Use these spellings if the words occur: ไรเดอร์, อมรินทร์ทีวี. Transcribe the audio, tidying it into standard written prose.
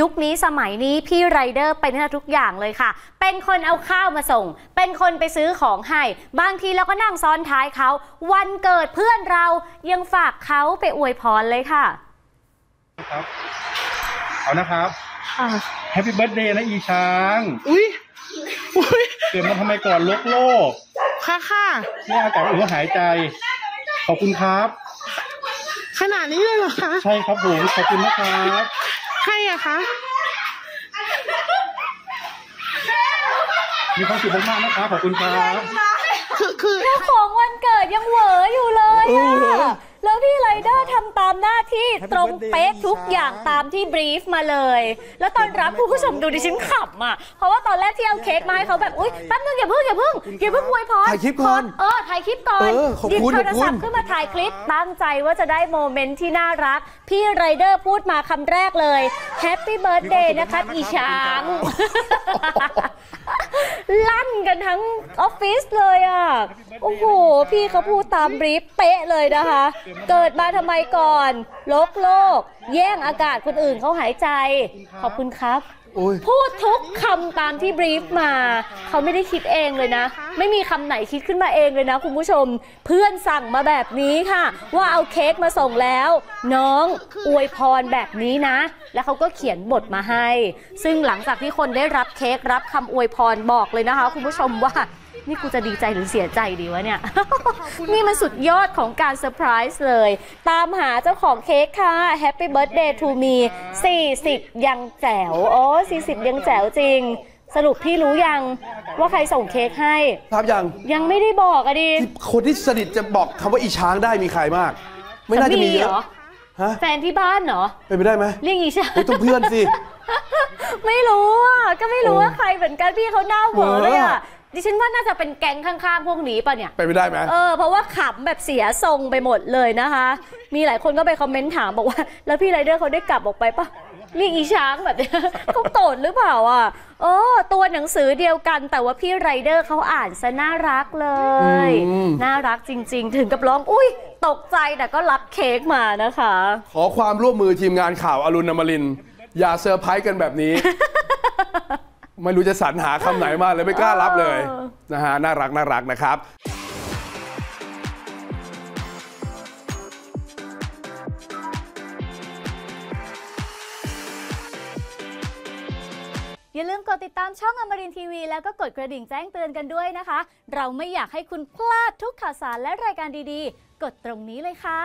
ยุคนี้สมัยนี้พี่ไรเดอร์เป็นทุกอย่างเลยค่ะเป็นคนเอาข้าวมาส่งเป็นคนไปซื้อของให้บางทีเราก็นั่งซ้อนท้ายเขาวันเกิดเพื่อนเรายังฝากเขาไปอวยพรเลยค่ะครับเอานะครับแฮปปี้เบิร์ธเดย์นะอีช้างอุ้ยเกิดมาทำไมก่อนโลกค่ะนี่อากาศอุ่นหายใจขอบคุณครับขนาดนี้เลยเหรอคะใช่ครับผมขอบคุณนะครับใครอะคะมีความสุขมากนะครับขอบคุณครับคือเจ้าของวันเกิดยังเหวออยู่เลยค่ะแล้วพี่ไรเดอร์ทำตามหน้าที่ตรงเป๊ะทุกอย่างตามที่บรีฟมาเลยแล้วตอนรับคุณผู้ชมดูดิฉันขำอ่ะเพราะว่าตอนแรกที่เอาเค้กมาให้เขาแบบอุ๊ยแป๊บนึงอย่าเพิ่งอวยพรถ่ายคลิปก่อนถ่ายคลิปก่อนหยิบโทรศัพท์ขึ้นมาถ่ายคลิปตั้งใจว่าจะได้โมเมนต์ที่น่ารักพี่ไรเดอร์พูดมาคำแรกเลยแฮปปี้เบิร์ธเดย์นะคะอีช้างลั่นกันทั้งออฟฟิศเลยอ่ะโอ้โหพี่เขาพูดตามบรีฟเป๊ะเลยนะคะเกิดมาทำไมก่อนโลกแย่งอากาศคนอื่นเขาหายใจขอบคุณครับพูดทุกคำตามที่บรีฟมาเขาไม่ได้คิดเองเลยนะไม่มีคำไหนคิดขึ้นมาเองเลยนะคุณผู้ชมเพื่อนสั่งมาแบบนี้ค่ะว่าเอาเค้กมาส่งแล้วน้องอวยพรแบบนี้นะแล้วเขาก็เขียนบทมาให้ซึ่งหลังจากที่คนได้รับเค้กรับคำอวยพรบอกเลยนะคะคุณผู้ชมว่านี่กูจะดีใจหรือเสียใจดีวะเนี่ย นี่มันสุดยอดของการเซอร์ไพรส์เลยตามหาเจ้าของเค้กค่ะแฮปปี้เบิร์ธเดย์ทูมี40ยังแจ๋วโอ้40ยังแจ๋วจริงสรุปพี่รู้ยังว่าใครส่งเค้กให้ครับยังไม่ได้บอกอะดิคนที่สนิทจะบอกคำว่าอีช้างได้มีใครมากไม่น่าจะมีเหรอแฟนที่บ้านเหรอเป็นไปได้ไหมเรียกอีช้างต้องเพื่อนสิไม่รู้อ่ะก็ไม่รู้ว่าใครเหมือนกันพี่เขาหน้าเหวอเลยอ่ะดิฉันว่าน่าจะเป็นแก๊งข้างๆพวกนี้ป่ะเนี่ยไปไม่ได้ไหมเพราะว่าขำแบบเสียทรงไปหมดเลยนะคะมีหลายคนก็ไปคอมเมนต์ถามบอกว่าแล้วพี่ไรเดอร์เขาได้กลับออกไปป่ะเรียกอีช้างแบบนี้เขาโกรธหรือเปล่าอ่ะตัวหนังสือเดียวกันแต่ว่าพี่ไรเดอร์เขาอ่านซะน่ารักเลยน่ารักจริงๆถึงกับร้องอุ้ยตกใจแต่ก็รับเค้กมานะคะขอความร่วมมือทีมงานข่าวอรุณอมรินทร์อย่าเซอร์ไพรส์กันแบบนี้ไม่รู้จะสรรหาคำไหนมาเลยไม่กล้ารับเลยนะฮะน่ารักนะครับอย่าลืมกดติดตามช่องอมรินทร์ทีวีแล้วก็กดกระดิ่งแจ้งเตือนกันด้วยนะคะเราไม่อยากให้คุณพลาดทุกข่าวสารและรายการดีๆกดตรงนี้เลยค่ะ